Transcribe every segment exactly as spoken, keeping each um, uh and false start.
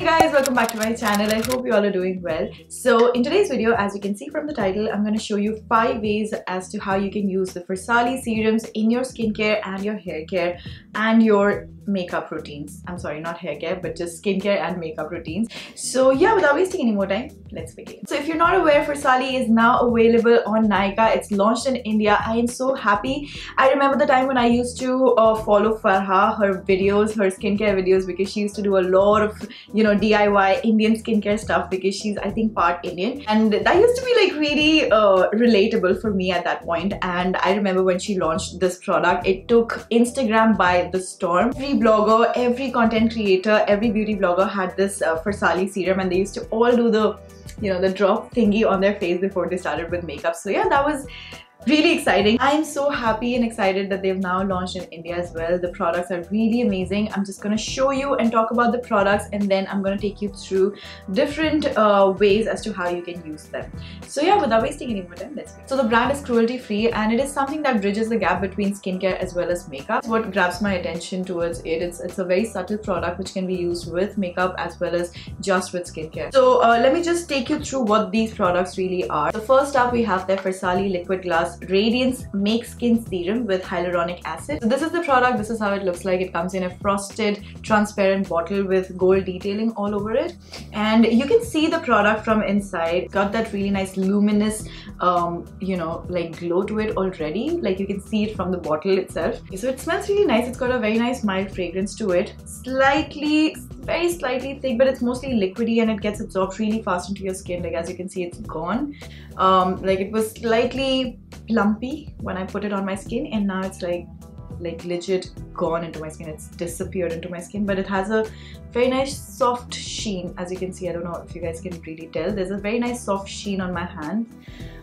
Hey guys, welcome back to my channel. I hope you all are doing well. So in today's video, as you can see from the title, I'm going to show you five ways as to how you can use the Farsali serums in your skincare and your hair care and your makeup routines. I'm sorry, not hair care, but just skincare and makeup routines. So yeah, without wasting any more time, let's begin. So if you're not aware, Farsali is now available on Nykaa. It's launched in India. I am so happy. I remember the time when I used to uh, follow Farha, her videos, her skincare videos, because she used to do a lot of, you know, D I Y Indian skincare stuff, because she's I think part Indian, and that used to be like really uh, relatable for me at that point. And I remember when she launched this product, it took Instagram by the storm. Every blogger, every content creator, every beauty blogger had this uh, Farsali serum, and they used to all do the, you know, the drop thingy on their face before they started with makeup. So yeah, that was really exciting. I'm so happy and excited that they've now launched in India as well. The products are really amazing. I'm just going to show you and talk about the products, and then I'm going to take you through different uh, ways as to how you can use them. So yeah, without wasting any more time, let's go. So the brand is cruelty free, and it is something that bridges the gap between skincare as well as makeup. What grabs my attention towards it, it's, it's a very subtle product which can be used with makeup as well as just with skincare. So uh, let me just take you through what these products really are. So first up, we have their Farsali Liquid Glass Radiance Make Skin Serum with Hyaluronic Acid. So this is the product. This is how it looks like. It comes in a frosted transparent bottle with gold detailing all over it, and you can see the product from inside. It's got that really nice luminous um, you know, like glow to it already. Like you can see it from the bottle itself. So it smells really nice. It's got a very nice mild fragrance to it. Slightly, very slightly thick, but it's mostly liquidy, and it gets absorbed really fast into your skin. Like as you can see, it's gone. Um, like it was slightly lumpy when I put it on my skin, and now it's like like legit gone into my skin. It's disappeared into my skin, but it has a very nice soft sheen. As you can see, I don't know if you guys can really tell, there's a very nice soft sheen on my hand,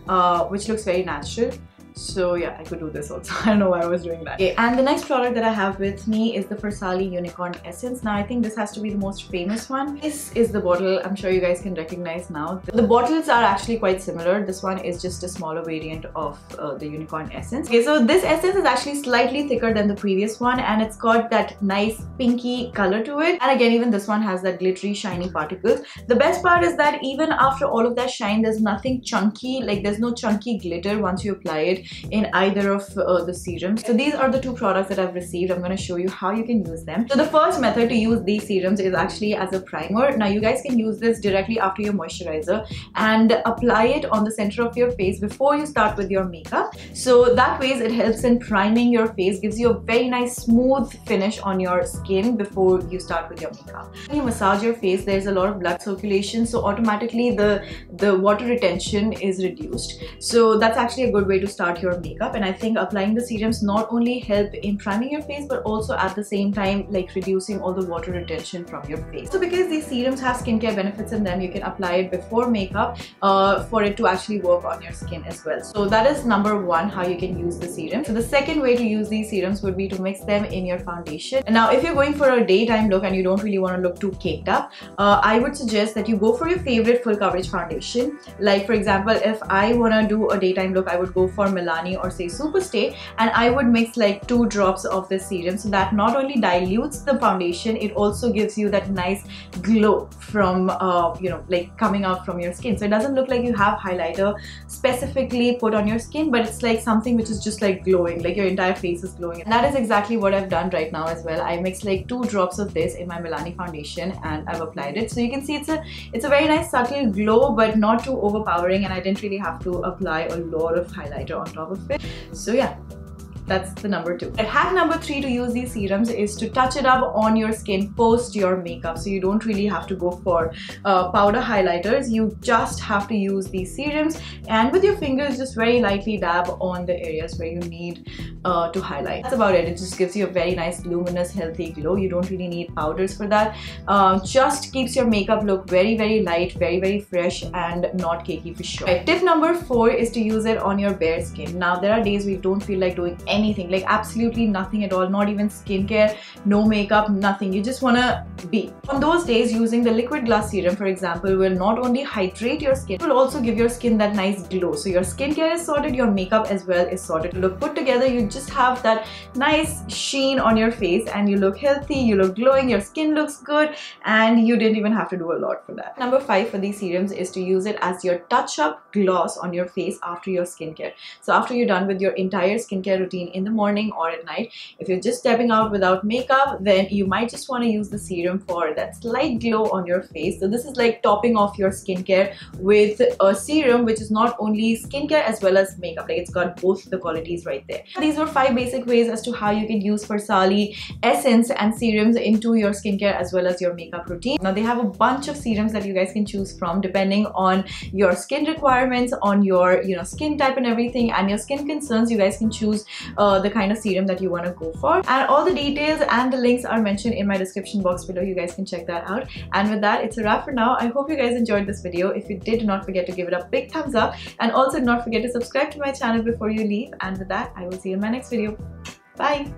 uh, which looks very natural. So yeah, I could do this also. I don't know why I was doing that. Okay, and the next product that I have with me is the Farsali Unicorn Essence. Now I think this has to be the most famous one. This is the bottle. I'm sure you guys can recognize now. The bottles are actually quite similar. This one is just a smaller variant of uh, the Unicorn Essence. Okay, so this essence is actually slightly thicker than the previous one, and it's got that nice pinky color to it. And again, even this one has that glittery shiny particles. The best part is that even after all of that shine, there's nothing chunky. Like there's no chunky glitter once you apply it in either of uh, the serums. So these are the two products that I've received. I'm going to show you how you can use them. So the first method to use these serums is actually as a primer. Now you guys can use this directly after your moisturizer and apply it on the center of your face before you start with your makeup. So that way it helps in priming your face, gives you a very nice smooth finish on your skin before you start with your makeup. When you massage your face, there's a lot of blood circulation, so automatically the, the water retention is reduced. So that's actually a good way to start your makeup, and I think applying the serums not only help in priming your face, but also at the same time like reducing all the water retention from your face. So because these serums have skincare benefits in them, you can apply it before makeup uh, for it to actually work on your skin as well. So that is number one, how you can use the serum. So the second way to use these serums would be to mix them in your foundation. And now if you're going for a daytime look and you don't really want to look too caked up, uh, I would suggest that you go for your favorite full coverage foundation. Like for example, if I want to do a daytime look, I would go for Milani or say Super Stay, and I would mix like two drops of this serum, so that not only dilutes the foundation, it also gives you that nice glow from uh, you know, like coming out from your skin. So it doesn't look like you have highlighter specifically put on your skin, but it's like something which is just like glowing, like your entire face is glowing. And that is exactly what I've done right now as well. I mixed like two drops of this in my Milani foundation, and I've applied it. So you can see it's a it's a very nice subtle glow, but not too overpowering, and I didn't really have to apply a lot of highlighter on top of it. So yeah, that's the number two. And hack number three to use these serums is to touch it up on your skin post your makeup. So you don't really have to go for uh, powder highlighters. You just have to use these serums, and with your fingers just very lightly dab on the areas where you need uh, to highlight. That's about it. It just gives you a very nice luminous healthy glow. You don't really need powders for that. Uh, just keeps your makeup look very very light, very very fresh, and not cakey for sure. Right, tip number four is to use it on your bare skin. Now there are days we don't feel like doing anything anything, like absolutely nothing at all, not even skincare, no makeup, nothing. You just want to be. On those days, using the liquid glass serum, for example, will not only hydrate your skin, it will also give your skin that nice glow. So your skincare is sorted, your makeup as well is sorted. Look, put together, you just have that nice sheen on your face and you look healthy, you look glowing, your skin looks good, and you didn't even have to do a lot for that. Number five for these serums is to use it as your touch-up gloss on your face after your skincare. So after you're done with your entire skincare routine in the morning or at night, if you're just stepping out without makeup, then you might just want to use the serum for that slight glow on your face. So this is like topping off your skincare with a serum which is not only skincare as well as makeup, like it's got both the qualities right there. These were five basic ways as to how you can use Farsali essence and serums into your skincare as well as your makeup routine. Now they have a bunch of serums that you guys can choose from depending on your skin requirements, on your you know skin type and everything, and your skin concerns. You guys can choose uh, the kind of serum that you want to go for, and all the details and the links are mentioned in my description box below. You guys can check that out, and with that, it's a wrap for now. I hope you guys enjoyed this video. If you did, do not forget to give it a big thumbs up, and also do not forget to subscribe to my channel before you leave, and with that, I will see you in my next video. Bye.